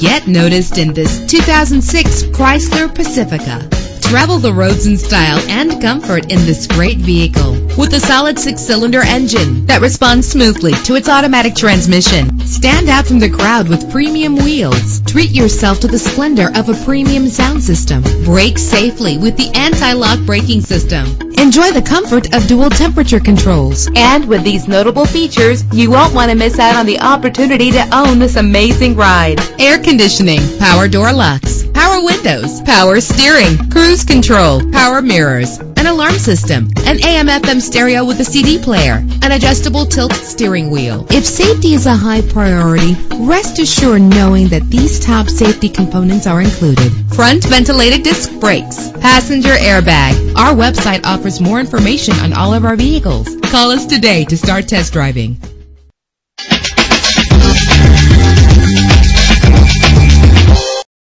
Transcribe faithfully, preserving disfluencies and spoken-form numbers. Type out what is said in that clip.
Get noticed in this two thousand six Chrysler Pacifica. Travel the roads in style and comfort in this great vehicle with a solid six-cylinder engine that responds smoothly to its automatic transmission. Stand out from the crowd with premium wheels. Treat yourself to the splendor of a premium sound system. Brake safely with the anti-lock braking system. Enjoy the comfort of dual temperature controls. And with these notable features, you won't want to miss out on the opportunity to own this amazing ride. Air conditioning, power door locks, power windows, power steering, cruise control, power mirrors, an alarm system, an A M F M stereo with a C D player, an adjustable tilt steering wheel. If safety is a high priority, rest assured knowing that these top safety components are included. Front ventilated disc brakes, passenger airbag. Our website offers more information on all of our vehicles. Call us today to start test driving.